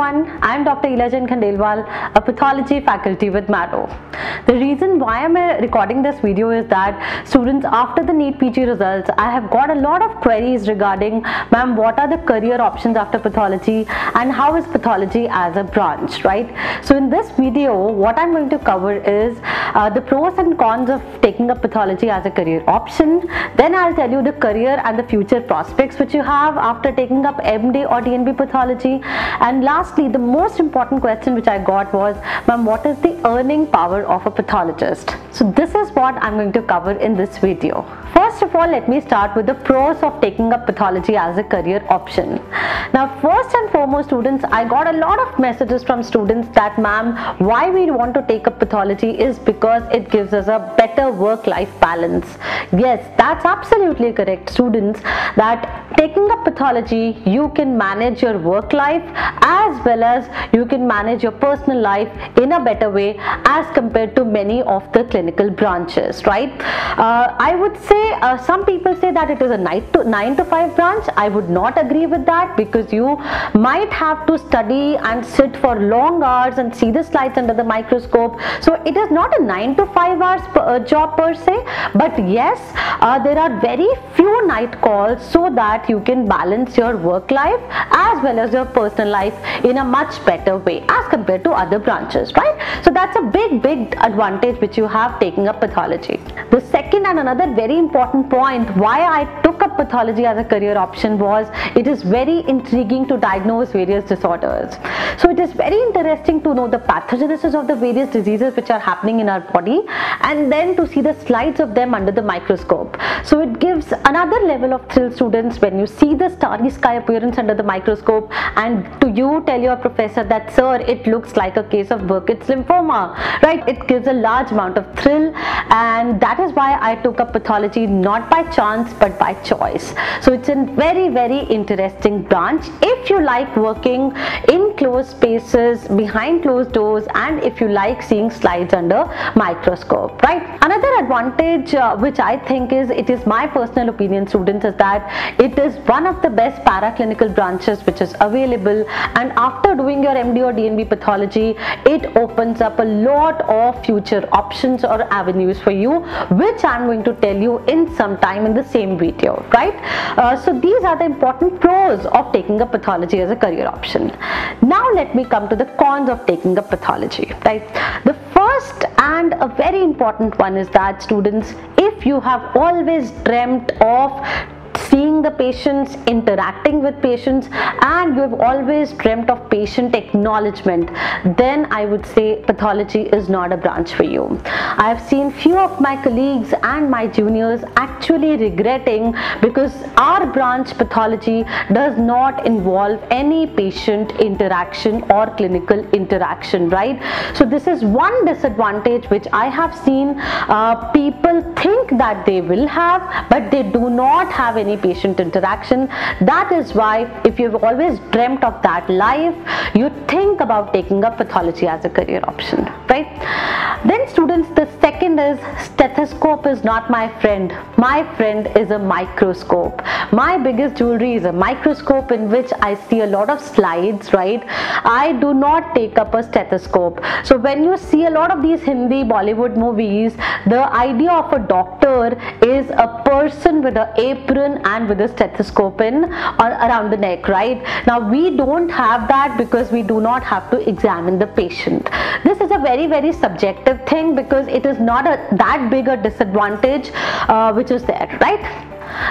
everyone, I am Dr. Ila Jain Khandelwal, a pathology faculty with Marrow. The reason why I am recording this video is that students, after the NEET PG results, I have got a lot of queries regarding, ma'am, what are the career options after pathology and how is pathology as a branch, right? So in this video, what I am going to cover is the pros and cons of taking up pathology as a career option. Then I will tell you the career and the future prospects which you have after taking up MD or DNB pathology. And lastly, the most important question which I got was, ma'am, what is the earning power of a pathologist? So this is what I'm going to cover in this video. First of all, let me start with the pros of taking up pathology as a career option. Now, first and foremost, students, I got a lot of messages from students that, ma'am, why we want to take up pathology is because it gives us a better work-life balance. Yes, that's absolutely correct, students, that taking up pathology, you can manage your work life as well as you can manage your personal life in a better way as compared to many of the clinical branches, right? I would say some people say that it is a 9 to 5 branch. I would not agree with that, because you might have to study and sit for long hours and see the slides under the microscope. So it is not a 9 to 5 hours job per se, but yes, there are very few night calls so that you can balance your work life as well as your personal life in a much better way as compared to other branches, right? So that's a big advantage which you have taking up pathology. The second and another very important point why I took up pathology as a career option was it is very intriguing to diagnose various disorders. So it is very interesting to know the pathogenesis of the various diseases which are happening in our body and then to see the slides of them under the microscope. So it gives another level of thrill, students, when you see the starry sky appearance under the microscope and to you tell your professor that, sir, it looks like a case of Burkitt's lymphoma, right? It gives a large amount of thrill, and that is why I took up pathology, not by chance but by choice. So it's a very interesting branch if you like working in closed spaces, behind closed doors, and if you like seeing slides under microscope, right? Another advantage which I think is, it is my personal opinion, students, is that it is one of the best paraclinical branches which is available, and after doing your MD or DNB pathology, it opens up a lot of future options or avenues for you, which I'm going to tell you in some time in the same video, right? So these are the important pros of taking up pathology as a career option. Now let me come to the cons of taking up pathology, right? The first and a very important one is that, students, if you have always dreamt of seeing the patients, interacting with patients, and you have always dreamt of patient acknowledgement, then I would say pathology is not a branch for you. I have seen few of my colleagues and my juniors actually regretting, because our branch, pathology, does not involve any patient interaction or clinical interaction, right? So this is one disadvantage which I have seen. People think that they will have, but they do not have any patient interaction. That is why, if you've always dreamt of that life, you think about taking up pathology as a career option, right? Then, students, the second is, stethoscope is not my friend. My friend is a microscope. My biggest jewelry is a microscope, in which I see a lot of slides, right? I do not take up a stethoscope. So when you see a lot of these Hindi Bollywood movies, the idea of a doctor is a person with an apron and with a stethoscope in or around the neck, right? Now we don't have that, because we do not have to examine the patient. This is a very subjective thing, because it is not that big a disadvantage which is there, right?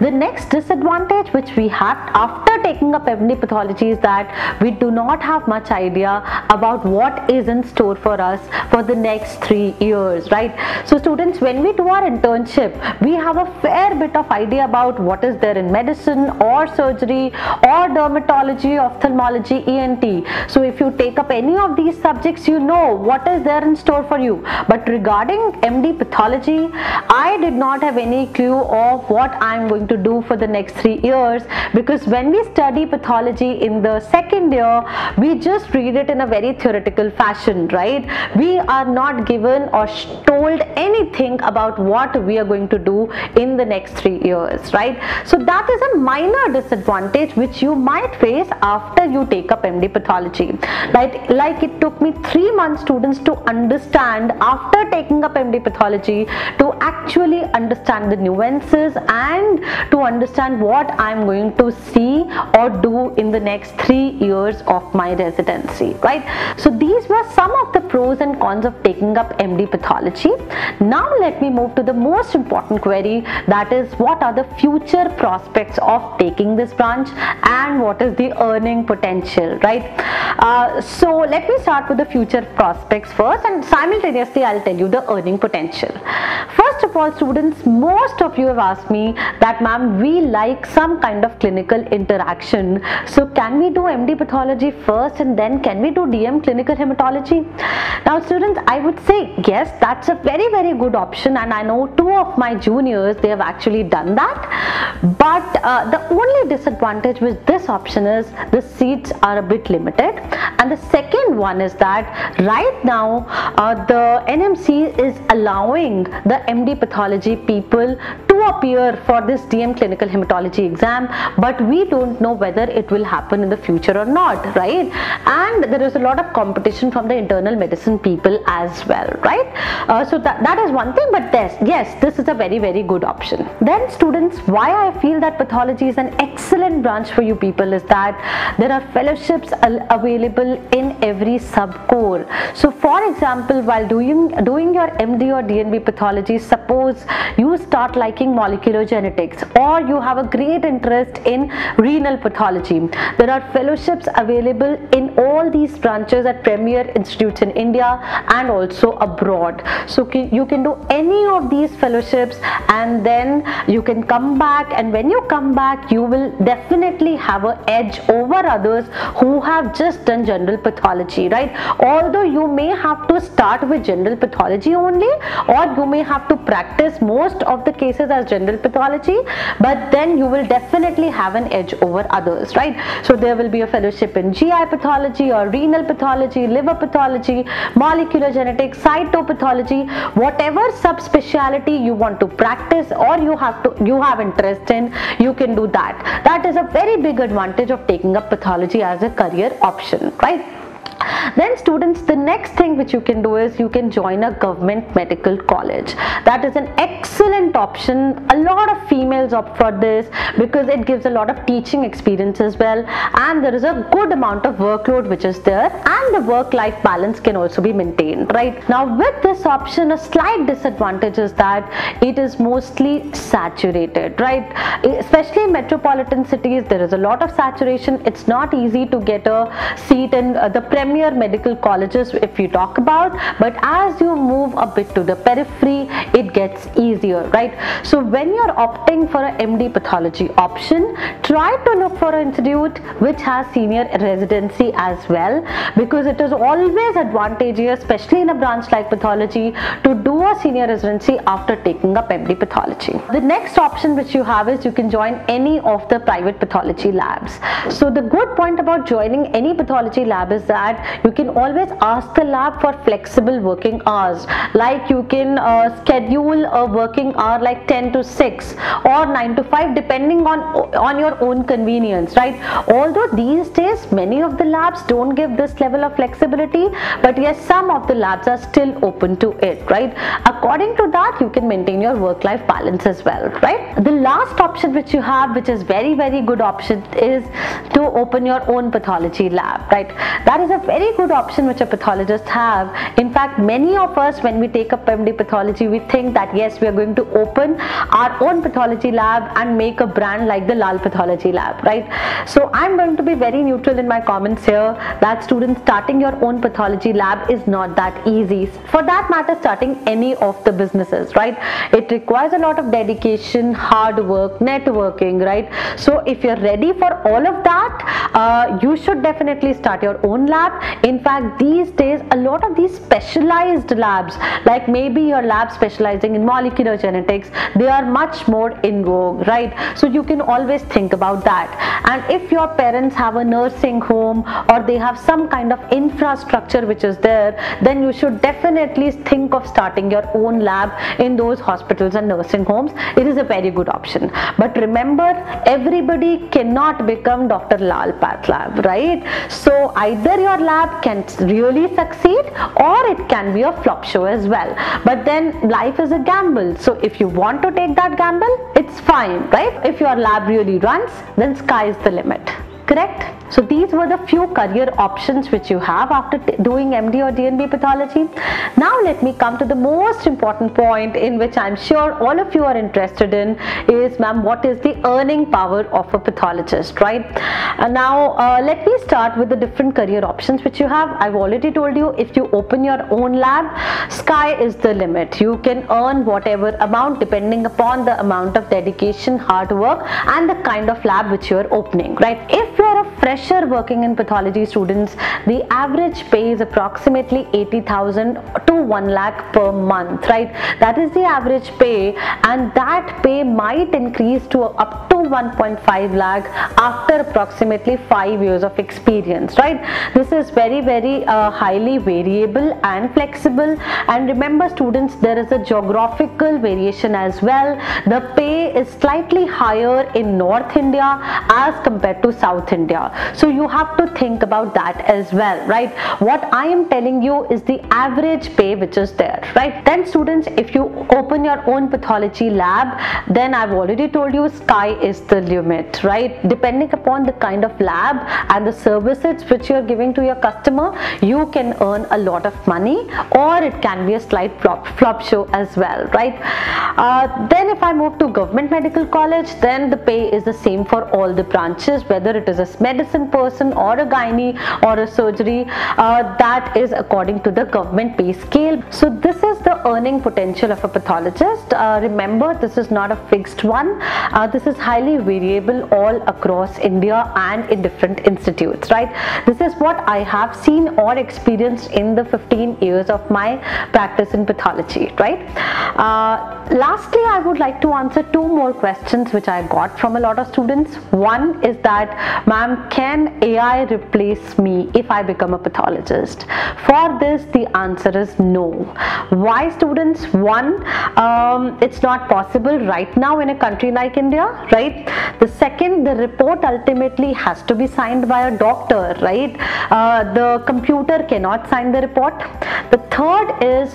The next disadvantage which we had after taking up MD pathology is that we do not have much idea about what is in store for us for the next 3 years, right? So, students, when we do our internship, we have a fair bit of idea about what is there in medicine or surgery or dermatology, ophthalmology, ENT. So if you take up any of these subjects, you know what is there in store for you. But regarding MD pathology, I did not have any clue of what I'm going to do for the next 3 years, because when we study pathology in the second year, we just read it in a very theoretical fashion, right? We are not given or told anything about what we are going to do in the next 3 years, right? So that is a minor disadvantage which you might face after you take up MD pathology. Like it took me 3 months, students, to understand after taking up MD pathology, to actually understand the nuances and to understand what I'm going to see or do in the next 3 years of my residency, right? So these were some of the pros and cons of taking up MD pathology. Now let me move to the most important query, that is, what are the future prospects of taking this branch and what is the earning potential, right? So let me start with the future prospects first, and simultaneously I'll tell you the earning potential. First of all, students, most of you have asked me that, ma'am, we like some kind of clinical interaction, so can we do MD pathology first and then can we do DM, clinical hematology? Now students, I would say yes, that's a very, very good option, and I know two of my juniors, they have actually done that, but the only disadvantage with this option is the seats are a bit limited, and the second one is that right now the NMC is allowing the MD pathology people to appear for this DM, clinical hematology exam, but we don't know whether it will happen in the future or not, right? And there is a lot of competition from the internal medicine people as well, right? So that is one thing, but yes, this is a very, very good option. Then students, why I feel that pathology is an excellent branch for you people is that there are fellowships available in every sub-core. So for example, while doing your MD or DNB pathology, suppose you start liking molecular genetics or you have a great interest in renal pathology, there are fellowships available in all these branches at premier institutes in India and also abroad. So you can do any of these fellowships and then you can come back, and when you come back you will definitely have an edge over others who have just done general pathology, right? Although you may have to start with general pathology only, or you may have to practice most of the cases as general pathology, but then you will definitely have an edge over others, right? So there will be a fellowship in GI pathology or renal pathology, liver pathology, molecular genetics, cytopathology, whatever subspeciality you want to practice or you have interest in, you can do that. That is a very big advantage of taking up pathology as a career option, right? Then students, the next thing which you can do is you can join a government medical college. That is an excellent option. A lot of females opt for this because it gives a lot of teaching experience as well, and there is a good amount of workload which is there, and the work-life balance can also be maintained, right? Now with this option, a slight disadvantage is that it is mostly saturated, right? Especially in metropolitan cities, there is a lot of saturation. It's not easy to get a seat in the premier medical colleges if you talk about, but as you move a bit to the periphery, it gets easier, right? So when you're opting for an MD pathology option, try to look for an institute which has senior residency as well, because it is always advantageous, especially in a branch like pathology, to do a senior residency after taking up MD pathology. The next option which you have is you can join any of the private pathology labs. So the good point about joining any pathology lab is that you can always ask the lab for flexible working hours, like you can schedule a working hour like 10 to 6 or 9 to 5 depending on your own convenience, right? Although these days many of the labs don't give this level of flexibility, but yes, some of the labs are still open to it, right? According to that, you can maintain your work-life balance as well, right? The last option which you have, which is very, very good option, is to open your own pathology lab, right? That is a very good option which a pathologist have. In fact, many of us, when we take up MD pathology, we think that yes, we are going to open our own pathology lab and make a brand like the Lal Pathology Lab, right? So I'm going to be very neutral in my comments here that students, starting your own pathology lab is not that easy. For that matter, starting any of the businesses, right? It requires a lot of dedication, hard work, networking, right? So if you're ready for all of that, you should definitely start your own lab. In fact, these days a lot of these specialized labs, like maybe your lab specializing in molecular genetics, they are much more in vogue, right? So you can always think about that. And if your parents have a nursing home or they have some kind of infrastructure which is there, then you should definitely think of starting your own lab in those hospitals and nursing homes. It is a very good option. But remember, everybody cannot become Dr. Lal Path Lab, right? So either your lab can really succeed or it can be a flop show as well. But then life is a gamble. So if you want to take that gamble, it's fine, right? If your lab really runs, then sky is the limit. Correct? So these were the few career options which you have after doing MD or DNB pathology. Now let me come to the most important point in which I'm sure all of you are interested in is, ma'am, what is the earning power of a pathologist, right? Now let me start with the different career options which you have. I've already told you, if you open your own lab, sky is the limit. You can earn whatever amount depending upon the amount of dedication, hard work and the kind of lab which you are opening, right? If you are a fresher working in pathology students, the average pay is approximately 80,000 to 1 lakh per month, right? That is the average pay, and that pay might increase to up to 1.5 lakh after approximately 5 years of experience, right? This is very, very highly variable and flexible. And remember students, there is a geographical variation as well. The pay is slightly higher in North India as compared to South India. So you have to think about that as well, right? What I am telling you is the average pay which is there, right? Then students, if you open your own pathology lab, then I've already told you sky is the limit, right? Depending upon the kind of lab and the services which you're giving to your customer, you can earn a lot of money, or it can be a slight flop show as well, right? Then if I move to government medical college, then the pay is the same for all the branches, whether it is a medicine person or a gynae or a surgery, that is according to the government pay scale. So this is the earning potential of a pathologist. Remember, this is not a fixed one. This is highly variable all across India and in different institutes, right? This is what I have seen or experienced in the 15 years of my practice in pathology, right? Lastly, I would like to answer two more questions which I got from a lot of students. One is that, ma'am, can AI replace me if I become a pathologist? For this, the answer is no. Why, students? One, it's not possible right now in a country like India, right? The second, the report ultimately has to be signed by a doctor, right? The computer cannot sign the report. The third is,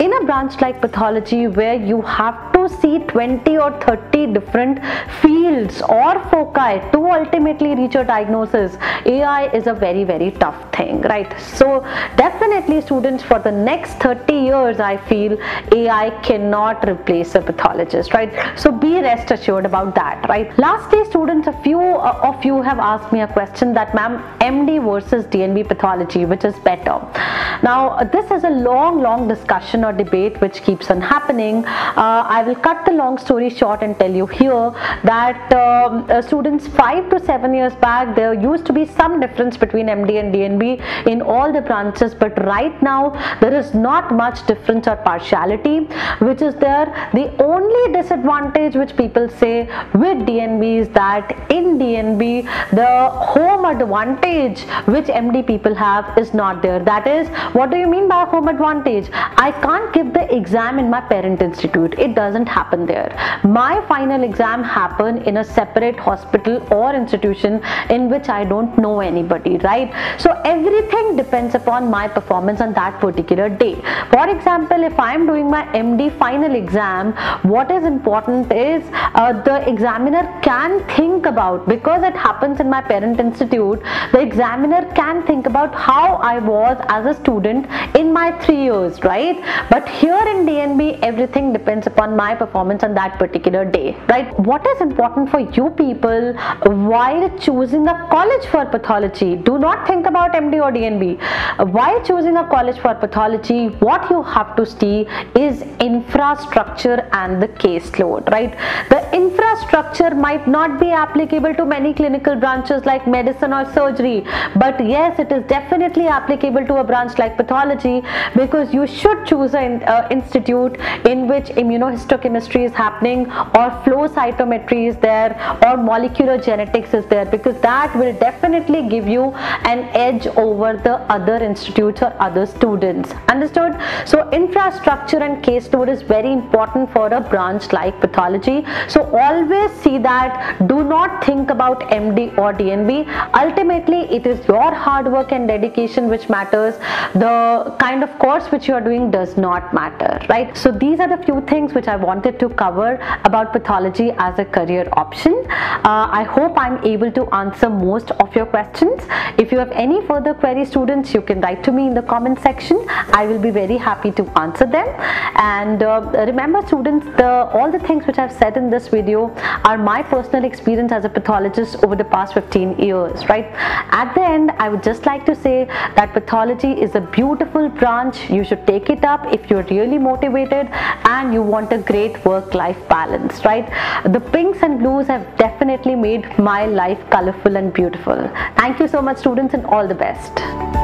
in a branch like pathology where you have to see 20 or 30 different fields or foci to ultimately reach your diagnosis, AI is a very, very tough thing, right? So definitely students, for the next 30 years I feel AI cannot replace a pathologist, right? So be rest assured about that, right? Lastly students, a few of you have asked me a question that, ma'am, MD versus DNB pathology, which is better? Now this is a long discussion or debate which keeps on happening. I will cut the long story short and tell you here that students, 5 to 7 years back there used to be some difference between MD and DNB in all the branches, but right now there is not much difference or partiality which is there. The only disadvantage which people say with DNB is that in DNB the home advantage which MD people have is not there. That is, what do you mean by home advantage? I can't give the exam in my parent institute. It doesn't happen there. My final exam happen in a separate hospital or institution in which I don't know anybody, right? So everything depends upon my performance on that particular day. For example, if I am doing my MD final exam, what is important is the examiner can think about, because it happens in my parent institute, the examiner can think about how I was as a student in my 3 years, right? But here in DNB, everything depends upon my performance on that particular day, right? What is important for you people while choosing a college for pathology? Do not think about MD or DNB. While choosing a college for pathology, what you have to see is infrastructure and the caseload, right? The infrastructure might not be applicable to many clinical branches like medicine or surgery, but yes, it is definitely applicable to a branch like pathology, because you should choose an institute in which immunohistochemistry is happening, or flow cytometry is there, or molecular genetics is there, because that will definitely give you an edge over the other institutes or other students. Understood? So infrastructure and caseload is very important for a branch like pathology. So always see that. Do not think about MD or DNB. Ultimately, it is your hard work and dedication which matters. The kind of course which you are doing does not matter, right? So these are the few things which I wanted to cover about pathology as a career option. I hope I'm able to answer most of your questions. If you have any further queries, students, you can write to me in the comment section. I will be very happy to answer them. And remember, students, all the things which I've said in this video are my personal experience as a pathologist over the past 15 years, right? At the end, I would just like to say that pathology is a beautiful branch. You should take it up if you're really motivated and you want a great work-life balance, right? The pinks and blues have definitely made my life colorful and beautiful. Thank you so much, students, and all the best.